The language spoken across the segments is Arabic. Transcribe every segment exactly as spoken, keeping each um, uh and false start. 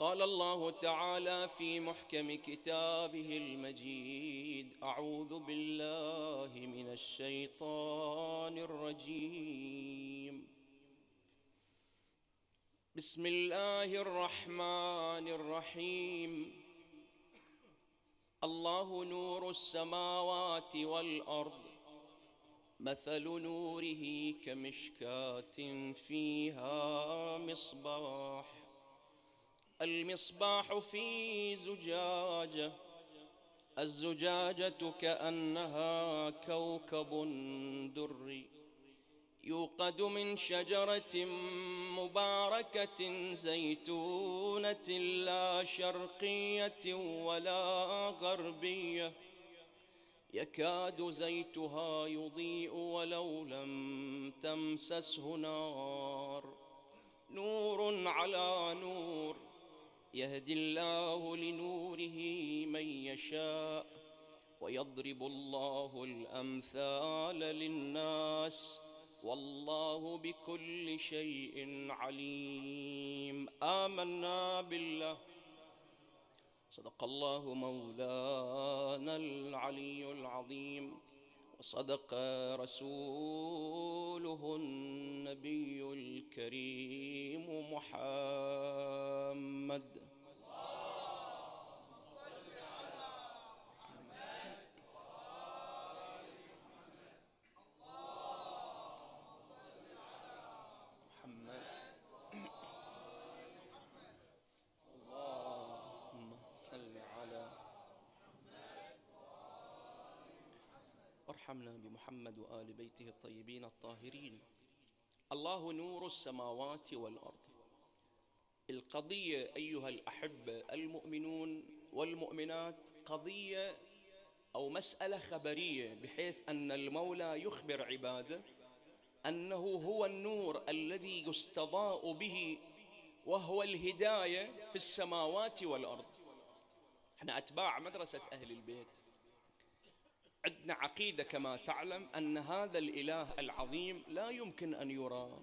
قال الله تعالى في محكم كتابه المجيد: أعوذ بالله من الشيطان الرجيم، بسم الله الرحمن الرحيم. الله نور السماوات والأرض، مثل نوره كمشكاة فيها مصباح، المصباح في زجاجة، الزجاجة كأنها كوكب دري يوقد من شجرة مباركة زيتونة لا شرقية ولا غربية، يكاد زيتها يضيء ولو لم تمسسه نار، نور على نور، يهدي الله لنوره من يشاء، ويضرب الله الأمثال للناس، والله بكل شيء عليم. آمنا بالله، صدق الله مولانا العلي العظيم، وصدق رسوله النبي الكريم محمد. ارحمنا بمحمد وآل بيته الطيبين الطاهرين. الله نور السماوات والأرض. القضية أيها الأحبة المؤمنون والمؤمنات قضية أو مسألة خبرية، بحيث أن المولى يخبر عباده أنه هو النور الذي يستضاء به، وهو الهداية في السماوات والأرض. احنا أتباع مدرسة أهل البيت، عندنا عقيدة كما تعلم أن هذا الإله العظيم لا يمكن أن يرى،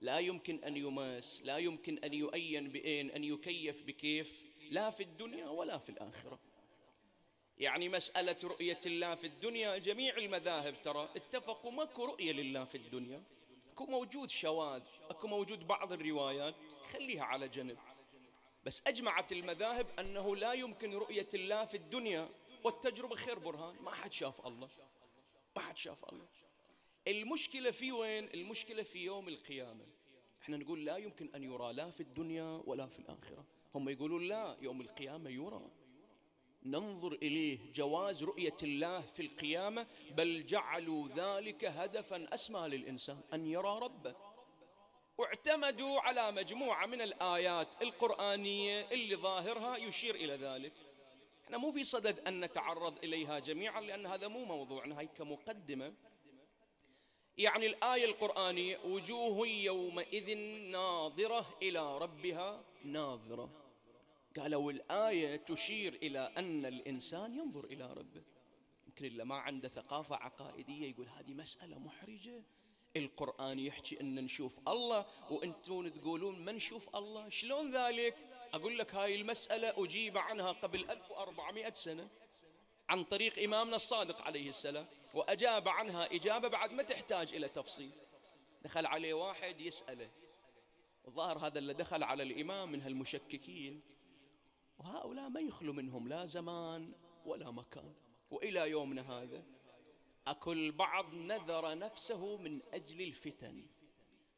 لا يمكن أن يماس، لا يمكن أن يؤين بأين، أن يكيف بكيف، لا في الدنيا ولا في الآخرة. يعني مسألة رؤية الله في الدنيا جميع المذاهب ترى اتفقوا ماكو رؤية لله في الدنيا، اكو موجود شواذ، اكو موجود بعض الروايات خليها على جنب، بس أجمعت المذاهب أنه لا يمكن رؤية الله في الدنيا، والتجربة خير برهان، ما حد شاف الله، ما حد شاف الله. المشكلة في وين؟ المشكلة في يوم القيامة. احنا نقول لا يمكن أن يرى لا في الدنيا ولا في الآخرة، هم يقولون لا، يوم القيامة يرى، ننظر إليه، جواز رؤية الله في القيامة، بل جعلوا ذلك هدفا أسمى للإنسان أن يرى ربه، واعتمدوا على مجموعة من الآيات القرآنية اللي ظاهرها يشير إلى ذلك. احنا مو في صدد أن نتعرض إليها جميعا لأن هذا مو موضوعنا، هاي كمقدمة. يعني الآية القرآنية: وجوه يومئذ ناظرة إلى ربها ناظرة. قالوا الآية تشير إلى أن الإنسان ينظر إلى ربه. يمكن اللي ما عنده ثقافة عقائدية يقول هذه مسألة محرجة، القرآن يحكي أن نشوف الله وأنتون تقولون ما نشوف الله، شلون ذلك؟ أقول لك هاي المسألة أجيب عنها قبل ألف وأربعمئة سنة عن طريق إمامنا الصادق عليه السلام، وأجاب عنها إجابة بعد ما تحتاج إلى تفصيل. دخل عليه واحد يسأله، الظاهر هذا اللي دخل على الإمام من هالمشككين، وهؤلاء ما يخلو منهم لا زمان ولا مكان، وإلى يومنا هذا أكو البعض نذر نفسه من أجل الفتن،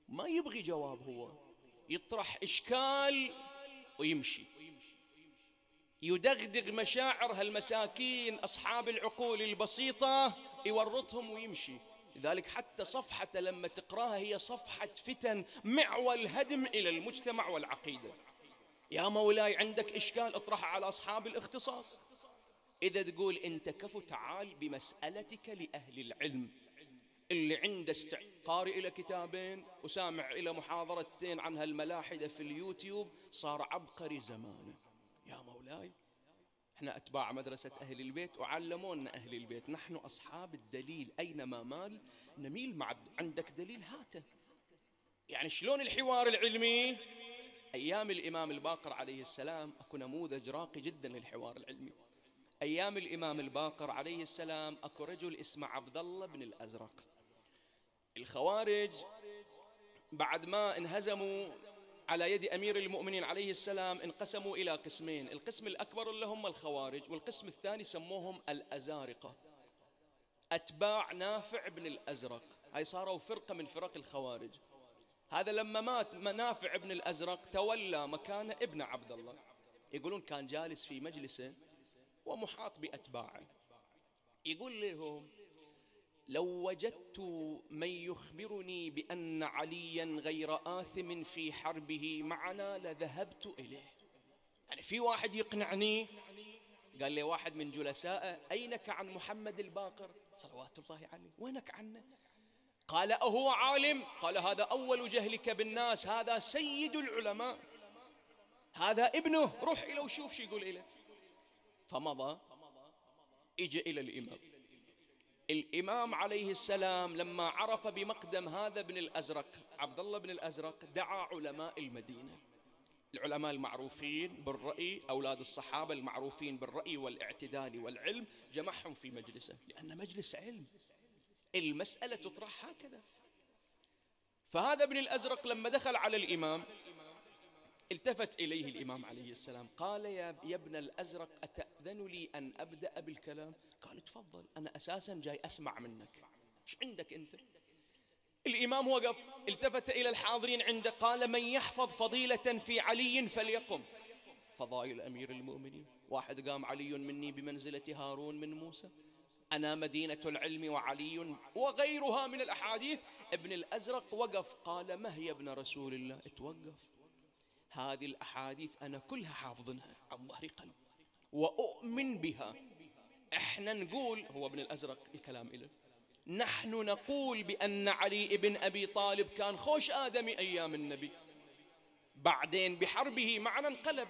ما يبغي جواب، هو يطرح إشكال ويمشي، يدغدغ مشاعر هالمساكين أصحاب العقول البسيطة، يورطهم ويمشي. لذلك حتى صفحة لما تقراها هي صفحة فتن، معول هدم إلى المجتمع والعقيدة. يا مولاي عندك إشكال اطرحه على أصحاب الاختصاص، إذا تقول أنت كفو تعال بمسألتك لأهل العلم، اللي عنده قارئ إلى كتابين وسامع إلى محاضرتين عن هالملاحدة في اليوتيوب صار عبقري زمانه. يا مولاي احنا أتباع مدرسة أهل البيت وعلمونا أهل البيت، نحن أصحاب الدليل أينما مال نميل، مع عندك دليل هاته. يعني شلون الحوار العلمي؟ أيام الإمام الباقر عليه السلام أكو نموذج راقي جدا للحوار العلمي. أيام الإمام الباقر عليه السلام أكو رجل اسمه عبد الله بن الأزرق. الخوارج بعد ما انهزموا على يد أمير المؤمنين عليه السلام انقسموا إلى قسمين، القسم الأكبر اللي هم الخوارج، والقسم الثاني سموهم الأزارقة، أتباع نافع بن الأزرق. هاي صاروا فرقة من فرق الخوارج. هذا لما مات نافع بن الأزرق تولى مكانه ابن عبد الله. يقولون كان جالس في مجلسه ومحاط بأتباعه، يقول لهم: لو وجدت من يخبرني بأن عليا غير آثم في حربه معنا لذهبت إليه. يعني في واحد يقنعني. قال لي واحد من جلسائه: أينك عن محمد الباقر صلوات الله عليه، وينك عنه؟ قال: أهو عالم؟ قال: هذا أول جهلك بالناس، هذا سيد العلماء، هذا ابنه، روح إليه وشوف شو يقول إليه. فمضى، إجى إلى الإمام. الإمام عليه السلام لما عرف بمقدم هذا بن الأزرق، عبد الله بن الأزرق، دعا علماء المدينة، العلماء المعروفين بالرأي، أولاد الصحابة المعروفين بالرأي والاعتدال والعلم، جمعهم في مجلسه، لأن مجلس علم، المسألة تطرح هكذا. فهذا ابن الأزرق لما دخل على الإمام التفت إليه الإمام عليه السلام، قال: يا ابن الأزرق أتأذن لي أن أبدأ بالكلام؟ قال: تفضل، أنا أساسا جاي أسمع منك، إيش عندك أنت؟ الإمام وقف، التفت إلى الحاضرين عنده، قال: من يحفظ فضيلة في علي فليقم. فضائل أمير المؤمنين، واحد قام: علي مني بمنزلة هارون من موسى، أنا مدينة العلم وعلي، وغيرها من الأحاديث. ابن الأزرق وقف، قال: ما هي ابن رسول الله؟ اتوقف، هذه الأحاديث أنا كلها حافظنها عن ظهر قلب وأؤمن بها. إحنا نقول، هو ابن الأزرق الكلام إليه، نحن نقول بأن علي بن أبي طالب كان خوش آدمي أيام النبي، بعدين بحربه معنا انقلب،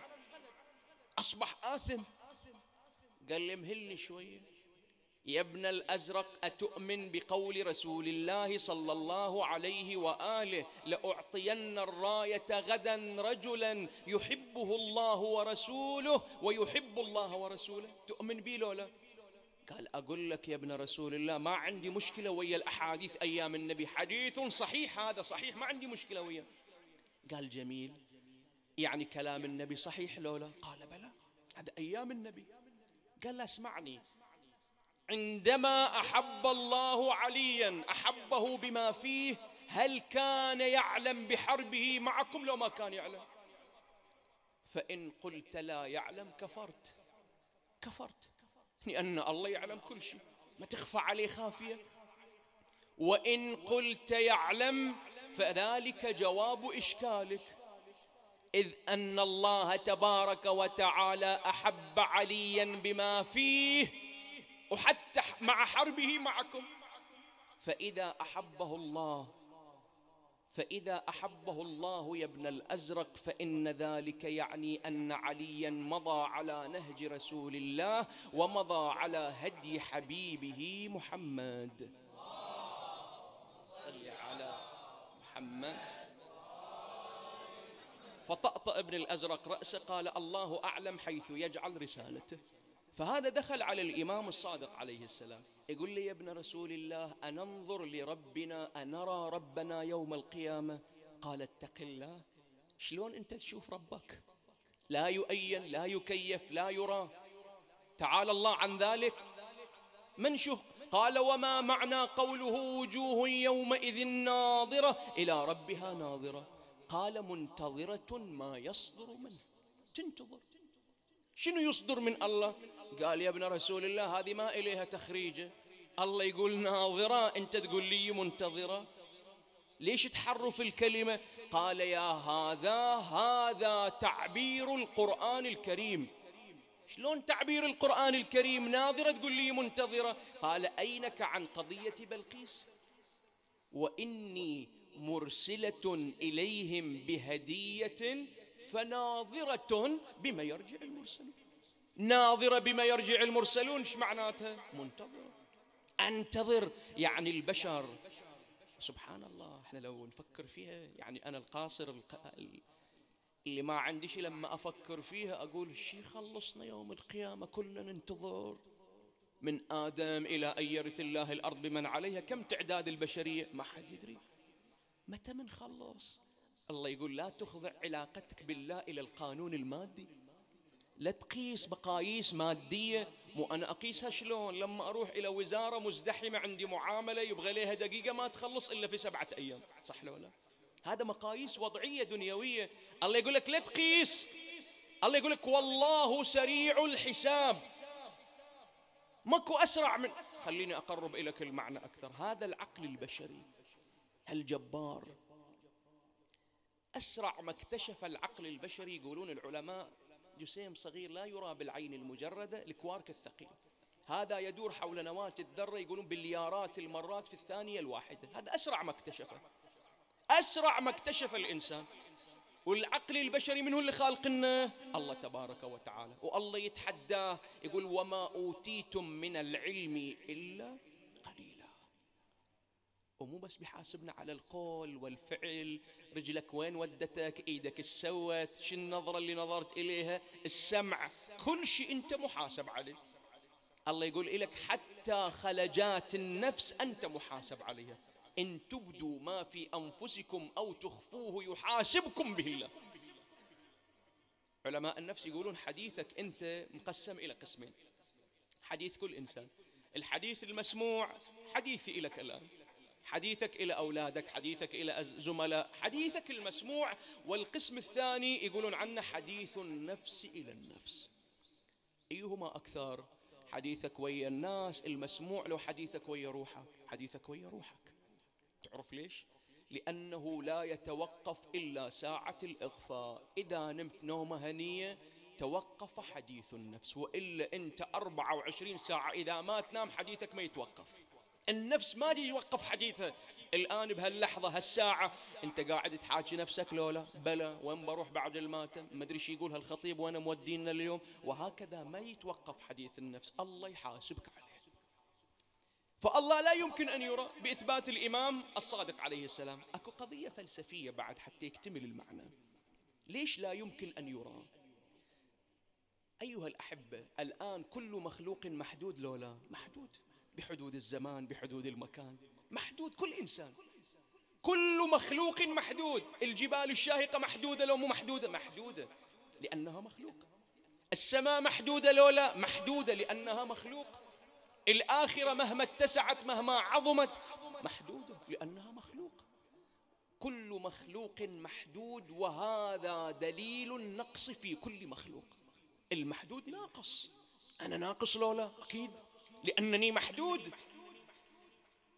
أصبح آثم. قال لي: مهلني شوية يا ابن الأزرق، أتؤمن بقول رسول الله صلى الله عليه وآله: لأعطين الراية غدا رجلا يحبه الله ورسوله ويحب الله ورسوله، تؤمن بي لو لا؟ قال: أقول لك يا ابن رسول الله، ما عندي مشكلة ويا الأحاديث أيام النبي، حديث صحيح، هذا صحيح، ما عندي مشكلة وياه. قال: جميل، يعني كلام النبي صحيح لو لا؟ قال: بلى، هذا أيام النبي. قال له: اسمعني، عندما أحب الله عليا أحبه بما فيه، هل كان يعلم بحربه معكم؟ لو ما كان يعلم، فإن قلت لا يعلم كفرت، كفرت، لأن الله يعلم كل شيء، ما تخفى عليه خافية. وإن قلت يعلم فذلك جواب إشكالك، إذ أن الله تبارك وتعالى أحب عليا بما فيه وحتى مع حربه معكم. فإذا أحبه الله، فإذا أحبه الله يا ابن الأزرق، فإن ذلك يعني أن عليا مضى على نهج رسول الله ومضى على هدي حبيبه محمد، صل على محمد. فطأطأ ابن الأزرق رأسه، قال: الله أعلم حيث يجعل رسالته. فهذا دخل على الإمام الصادق عليه السلام، يقول لي: يا ابن رسول الله، أننظر لربنا أنرى ربنا يوم القيامة؟ قال: اتق الله. شلون أنت تشوف ربك؟ لا يؤين، لا يكيف، لا يرى، تعالى الله عن ذلك، من شوف. قال: وما معنى قوله وجوه يومئذ ناظرة إلى ربها ناظرة؟ قال: منتظرة ما يصدر منه، تنتظر شنو يصدر من الله. قال: يا ابن رسول الله، هذه ما إليها تخريجة، الله يقول ناظرة، أنت تقول لي منتظرة، ليش تحرف الكلمة؟ قال: يا هذا، هذا تعبير القرآن الكريم. شلون تعبير القرآن الكريم؟ ناظرة تقول لي منتظرة. قال: أينك عن قضية بلقيس؟ وإني مرسلة إليهم بهدية فناظرة بما يرجع المرسلون، ناظرة بما يرجع المرسلون، ايش معناتها؟ منتظرة، انتظر، يعني البشر. سبحان الله، احنا لو نفكر فيها، يعني انا القاصر اللي ما عندي شي لما أفكر فيها أقول شي خلصنا يوم القيامة، كلنا ننتظر من آدم إلى أن يرث الله الأرض بمن عليها. كم تعداد البشرية؟ ما حد يدري متى منخلص. الله يقول لا تخضع علاقتك بالله إلى القانون المادي، لا تقيس مقاييس مادية. مو أنا أقيسها شلون؟ لما أروح إلى وزارة مزدحمة عندي معاملة يبغى لها دقيقة ما تخلص إلا في سبعة أيام، صح لو لا؟ هذا مقاييس وضعية دنيوية. الله يقول لك لا تقيس. الله يقول لك والله سريع الحساب، ماكو أسرع من. خليني أقرب إليك المعنى أكثر. هذا العقل البشري الجبار، أسرع ما اكتشف العقل البشري يقولون العلماء جسيم صغير لا يرى بالعين المجردة، الكوارك الثقيل هذا يدور حول نواة الذرة يقولون بليارات المرات في الثانية الواحدة. هذا أسرع ما اكتشفه، أسرع ما اكتشف الإنسان. والعقل البشري منه اللي خالقنا الله تبارك وتعالى. والله يتحداه يقول وما أوتيتم من العلم إلا قليلا. ومو بس بيحاسبنا على القول والفعل، رجلك وين ودتك، ايدك السوت، شو النظرة اللي نظرت إليها، السمع، كل شيء أنت محاسب عليه. الله يقول إلك حتى خلجات النفس أنت محاسب عليها. إن تبدوا ما في أنفسكم أو تخفوه يحاسبكم به الله. علماء النفس يقولون حديثك أنت مقسم إلى قسمين، حديث كل إنسان. الحديث المسموع حديثي إلك الآن، حديثك إلى أولادك، حديثك إلى زملاء، حديثك المسموع. والقسم الثاني يقولون عنه حديث النفس إلى النفس. أيهما أكثر؟ حديثك ويا الناس المسموع لو حديثك ويا روحك. حديثك ويا روحك تعرف ليش؟ لأنه لا يتوقف إلا ساعة الإغفاء. إذا نمت نومة هنية توقف حديث النفس، وإلا أنت أربعة وعشرين ساعة إذا ما تنام حديثك ما يتوقف. النفس ما دي يوقف حديثها. الآن بهاللحظة هالساعة أنت قاعد تحاكي نفسك لولا بلا وين بروح بعد الماتم، ما أدري شو يقول هالخطيب وأنا مودينا اليوم، وهكذا ما يتوقف حديث النفس. الله يحاسبك عليه. فالله لا يمكن أن يرى. بإثبات الإمام الصادق عليه السلام أكو قضية فلسفية بعد حتى يكتمل المعنى. ليش لا يمكن أن يرى؟ أيها الأحبة الآن كل مخلوق محدود لولا محدود بحدود الزمان بحدود المكان، محدود كل إنسان، كل مخلوق محدود. الجبال الشاهقة محدودة لو مو محدودة؟ محدودة لأنها مخلوق. السماء محدودة لولا محدودة لأنها مخلوق. الآخرة مهما اتسعت مهما عظمت محدودة لأنها مخلوق. كل مخلوق محدود، وهذا دليل النقص في كل مخلوق. المحدود ناقص. أنا ناقص لولا أكيد لأنني محدود.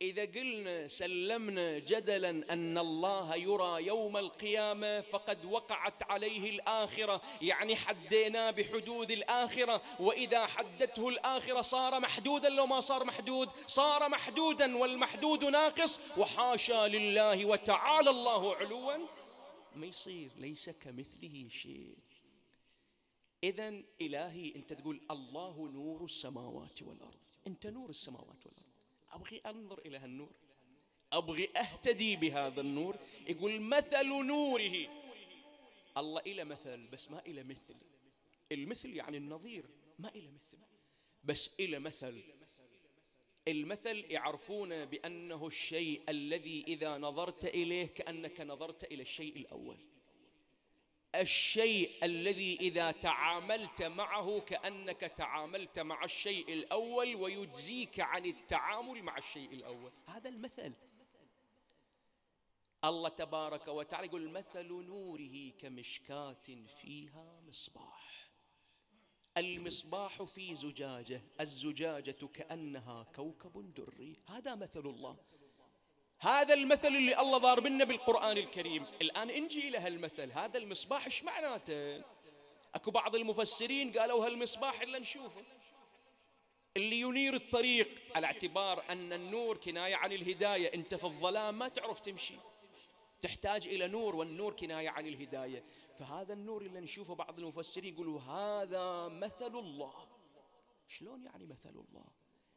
إذا قلنا سلمنا جدلا أن الله يرى يوم القيامة فقد وقعت عليه الآخرة، يعني حدينا بحدود الآخرة. وإذا حدته الآخرة صار محدودا لو ما صار محدود، صار محدودا والمحدود ناقص. وحاشا لله وتعالى الله علوا ما يصير، ليس كمثله شيء. إذن إلهي أنت تقول الله نور السماوات والأرض، أنت نور السماوات والأرض. أبغي أنظر إلى هالنور، أبغي أهتدي بهذا النور. يقول مثل نوره. الله إلى مثل بس ما إلى مثل. المثل يعني النظير، ما إلى مثل بس إلى مثل. المثل يعرفون بأنه الشيء الذي إذا نظرت إليه كأنك نظرت إلى الشيء الأول، الشيء الذي إذا تعاملت معه كأنك تعاملت مع الشيء الأول ويجزيك عن التعامل مع الشيء الأول. هذا المثل. الله تبارك وتعالى يقول مثل نوره كمشكاة فيها مصباح، المصباح في زجاجة، الزجاجة كأنها كوكب دري. هذا مثل الله. هذا المثل اللي الله ضارب لنا بالقرآن الكريم. الآن انجي إلى هالمثل. هذا المصباح ايش معناته؟ اكو بعض المفسرين قالوا هالمصباح اللي نشوفه اللي ينير الطريق، على اعتبار أن النور كناية عن الهداية. أنت في الظلام ما تعرف تمشي، تحتاج إلى نور، والنور كناية عن الهداية. فهذا النور اللي نشوفه بعض المفسرين يقولوا هذا مثل الله. شلون يعني مثل الله؟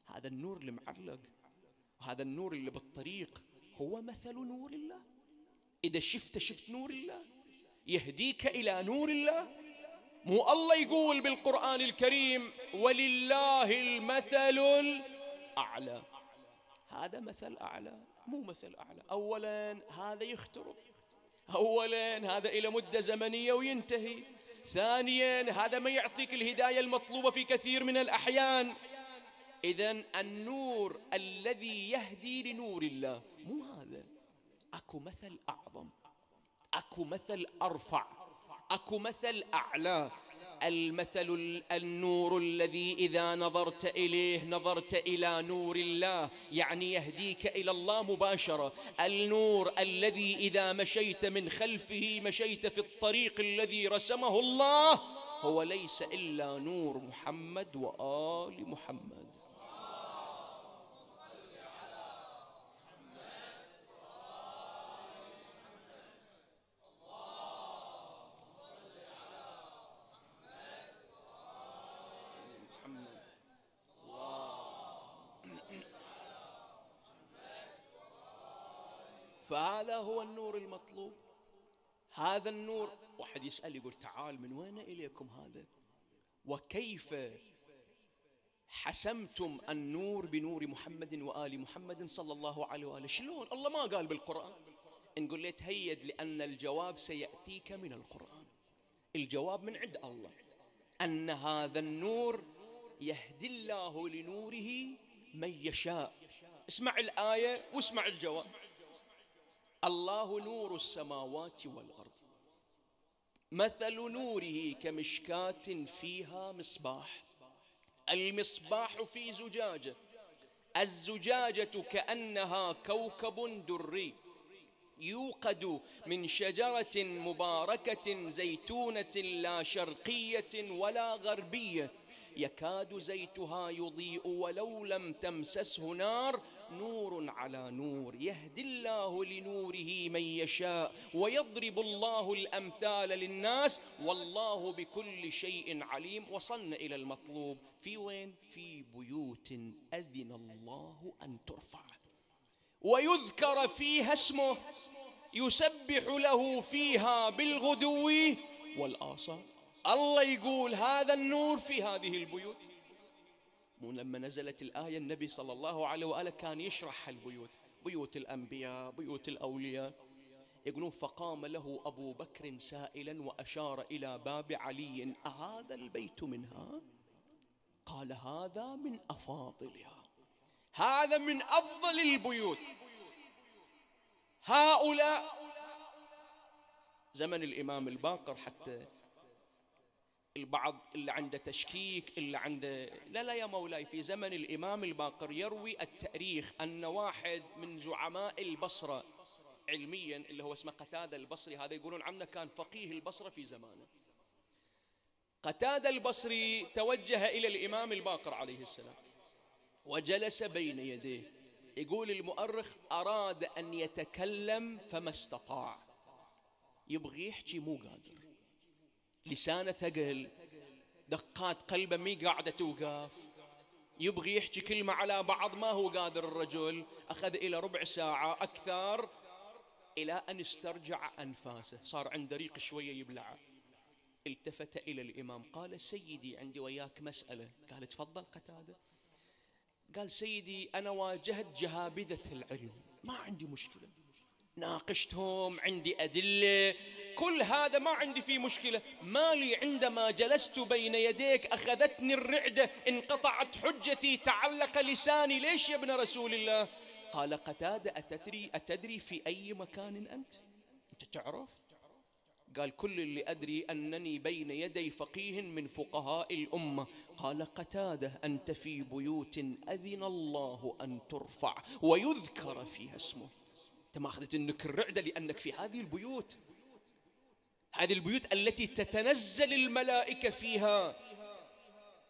هذا النور اللي معلق، هذا النور اللي بالطريق هو مثل نور الله. إذا شفت شفت نور الله. يهديك إلى نور الله. مو الله يقول بالقرآن الكريم ولله المثل الأعلى. هذا مثل أعلى، مو مثل أعلى. أولاً هذا يخترق، أولاً هذا إلى مدة زمنية وينتهي، ثانياً هذا ما يعطيك الهداية المطلوبة في كثير من الأحيان. إذن النور الذي يهدي لنور الله مو هذا. أكو مثل أعظم، أكو مثل أرفع، أكو مثل أعلى. المثل النور الذي إذا نظرت إليه نظرت إلى نور الله، يعني يهديك إلى الله مباشرة. النور الذي إذا مشيت من خلفه مشيت في الطريق الذي رسمه الله، هو ليس إلا نور محمد وآل محمد. فهذا هو النور المطلوب. هذا النور واحد يسأل يقول تعال من وين إليكم هذا؟ وكيف حسمتم النور بنور محمد وآل محمد صلى الله عليه وآله؟ شلون؟ الله ما قال بالقرآن. إن قلت هيد، لأن الجواب سيأتيك من القرآن. الجواب من عند الله، أن هذا النور يهدي الله لنوره من يشاء. اسمع الآية واسمع الجواب. الله نور السماوات والأرض، مثل نوره كمشكاة فيها مصباح، المصباح في زجاجة، الزجاجة كأنها كوكب دري يوقد من شجرة مباركة زيتونة لا شرقية ولا غربية، يكاد زيتها يضيء ولو لم تمسسه نار، نور على نور، يهدي الله لنوره من يشاء، ويضرب الله الأمثال للناس، والله بكل شيء عليم. وصلنا إلى المطلوب. في وين؟ في بيوت أذن الله أن ترفع ويذكر فيها اسمه، يسبح له فيها بالغدو والآصال. الله يقول هذا النور في هذه البيوت. ولما نزلت الآية النبي صلى الله عليه وآله كان يشرح البيوت، بيوت الأنبياء، بيوت الأولياء. يقولون فقام له أبو بكر سائلا وأشار إلى باب علي، أهذا البيت منها؟ قال هذا من أفاضلها، هذا من أفضل البيوت. هؤلاء زمن الإمام الباقر، حتى البعض اللي عنده تشكيك، اللي عنده لا لا يا مولاي، في زمن الإمام الباقر يروي التاريخ أن واحد من زعماء البصرة علميا اللي هو اسمه قتادة البصري، هذا يقولون عنه كان فقيه البصرة في زمانه. قتادة البصري توجه إلى الإمام الباقر عليه السلام وجلس بين يديه. يقول المؤرخ أراد أن يتكلم فما استطاع، يبغي يحكي مو قادر، لسانه ثقل، دقات قلبه مي قاعدة توقف، يبغي يحكي كلمة على بعض ما هو قادر الرجل. أخذ إلى ربع ساعة أكثر إلى أن استرجع أنفاسه، صار عنده ريق شوية يبلعه. التفت إلى الإمام قال سيدي عندي وياك مسألة. قال تفضل قتادة. قال سيدي أنا واجهت جهابذة العلم، ما عندي مشكلة، ناقشتهم، عندي أدلة، كل هذا ما عندي فيه مشكلة، مالي عندما جلست بين يديك أخذتني الرعدة، انقطعت حجتي، تعلق لساني، ليش يا ابن رسول الله؟ قال قتادة أتدري, أتدري في أي مكان أنت؟ أنت تعرف؟ قال كل اللي أدري أنني بين يدي فقيه من فقهاء الأمة. قال قتادة أنت في بيوت أذن الله أن ترفع ويذكر فيها اسمه. أنت ما أخذت إنك الرعدة لأنك في هذه البيوت، هذه البيوت التي تتنزل الملائكة فيها.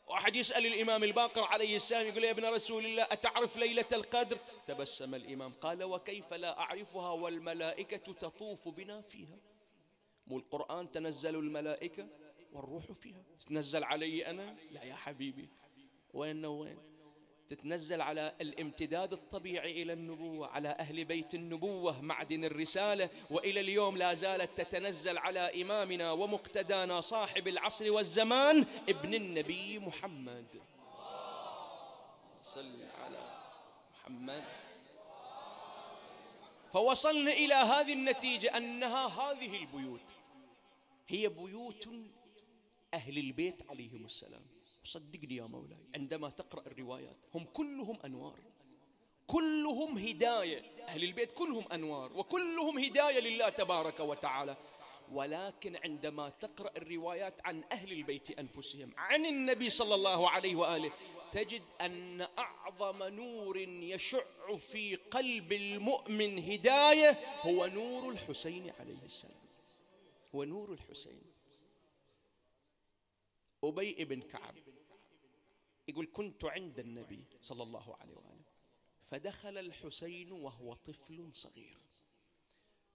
واحد يسأل الإمام الباقر عليه السلام يقول يا ابن رسول الله أتعرف ليلة القدر؟ تبسم الإمام قال وكيف لا أعرفها والملائكة تطوف بنا فيها. مو القرآن تنزل الملائكة والروح فيها، تنزل علي أنا؟ لا يا حبيبي، وين وين تتنزل على الامتداد الطبيعي إلى النبوة، على أهل بيت النبوة معدن الرسالة، وإلى اليوم لا زالت تتنزل على إمامنا ومقتدانا صاحب العصر والزمان ابن النبي محمد. صل على محمد. فوصلنا إلى هذه النتيجة أنها هذه البيوت هي بيوت أهل البيت عليهم السلام. صدقني يا مولاي، عندما تقرأ الروايات هم كلهم أنوار، كلهم هداية، أهل البيت كلهم أنوار وكلهم هداية لله تبارك وتعالى. ولكن عندما تقرأ الروايات عن أهل البيت أنفسهم، عن النبي صلى الله عليه وآله، تجد أن أعظم نور يشع في قلب المؤمن هداية هو نور الحسين عليه السلام، هو نور الحسين. أبي بن كعب يقول كنت عند النبي صلى الله عليه وآله فدخل الحسين وهو طفل صغير،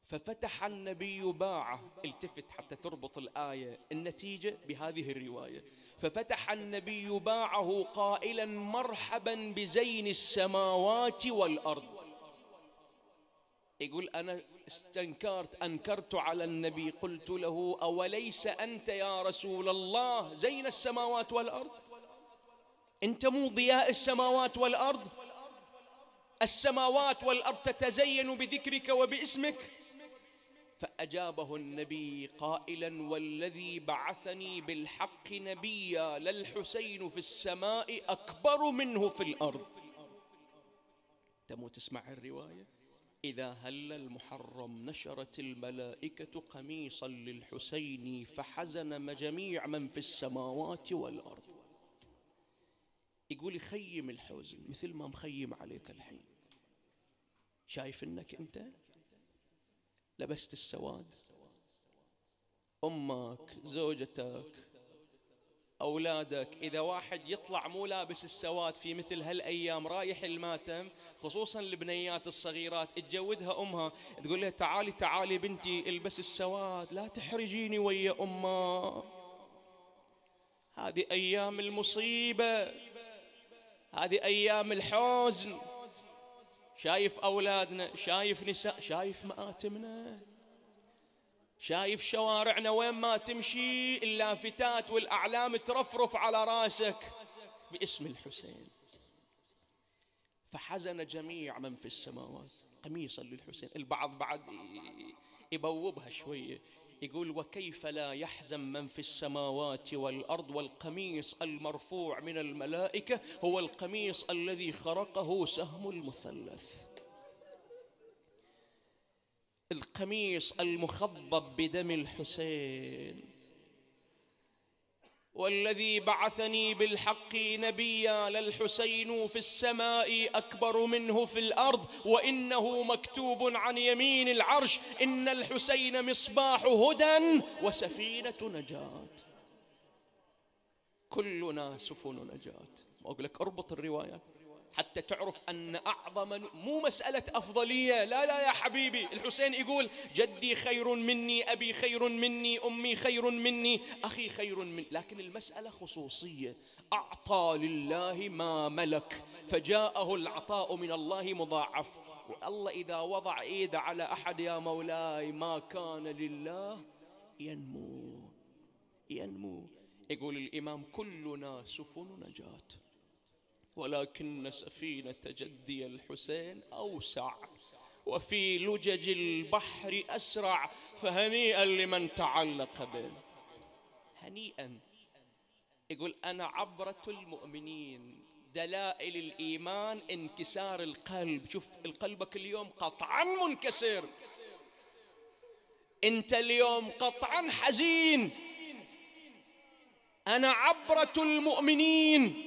ففتح النبي باعه. التفت حتى تربط الآية النتيجة بهذه الرواية. ففتح النبي باعه قائلا مرحبا بزين السماوات والأرض. يقول أنا استنكرت أنكرت على النبي، قلت له أوليس أنت يا رسول الله زين السماوات والأرض؟ أنت مو ضياء السماوات والأرض؟ السماوات والأرض تتزين بذكرك وباسمك. فأجابه النبي قائلا والذي بعثني بالحق نبيا للحسين في السماء أكبر منه في الأرض. تمو تسمع الرواية. إذا هل المحرم نشرت الملائكة قميصا للحسين فحزن جميع من في السماوات والأرض. يقول خيم الحزن مثل ما مخيم عليك الحين، شايف أنك أنت لبست السواد، أمك زوجتك أولادك، إذا واحد يطلع مو لابس السواد في مثل هالأيام رايح الماتم، خصوصا البنيات الصغيرات تجودها أمها تقول لها تعالي تعالي بنتي البس السواد لا تحرجيني ويا أمه، هذه أيام المصيبة، هذه أيام الحزن. شايف أولادنا، شايف نساء، شايف مآتمنا، شايف شوارعنا وين ما تمشي اللافتات والأعلام ترفرف على راسك باسم الحسين. فحزن جميع من في السماوات قميصا للحسين. البعض بعد يبوبها شوية يقول وكيف لا يحزن من في السماوات والأرض والقميص المرفوع من الملائكة هو القميص الذي خرقه سهم المثلث، القميص المخضب بدم الحسين. والذي بعثني بالحق نبيا للحسين في السماء أكبر منه في الأرض وإنه مكتوب عن يمين العرش إن الحسين مصباح هدى وسفينة نجاة. كلنا سفن نجاة. أقول لك اربط الروايات حتى تعرف أن أعظم، مو مسألة أفضلية، لا لا يا حبيبي. الحسين يقول جدي خير مني، أبي خير مني، أمي خير مني، أخي خير مني، لكن المسألة خصوصية. أعطى لله ما ملك فجاءه العطاء من الله مضاعف. والله إذا وضع إيده على أحد يا مولاي ما كان لله ينمو ينمو. يقول الإمام كلنا سفن نجاة ولكن سفينة جدي الحسين أوسع وفي لجج البحر أسرع فهنيئا لمن تعلق به. هنيئا. يقول أنا عبرة المؤمنين، دلائل الإيمان انكسار القلب. شوف قلبك اليوم قطعا منكسر، أنت اليوم قطعا حزين. أنا عبرة المؤمنين،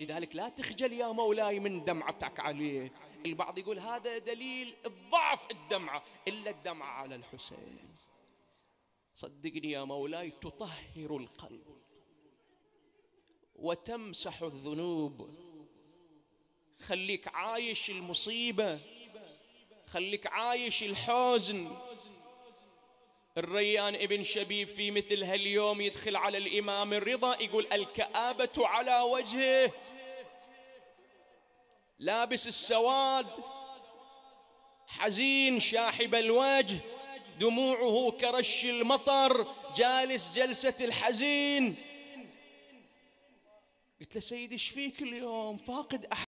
لذلك لا تخجل يا مولاي من دمعتك عليه. البعض يقول هذا دليل الضعف الدمعة، إلا الدمعة على الحسين صدقني يا مولاي تطهر القلب وتمسح الذنوب. خليك عايش المصيبة، خليك عايش الحزن. الريان ابن شبيب في مثل هاليوم يدخل على الإمام الرضا يقول الكآبة على وجهه. لابس السواد حزين شاحب الوجه، دموعه كرش المطر، جالس جلسة الحزين. قلت له سيدي ايش فيك اليوم؟ فاقد أحد.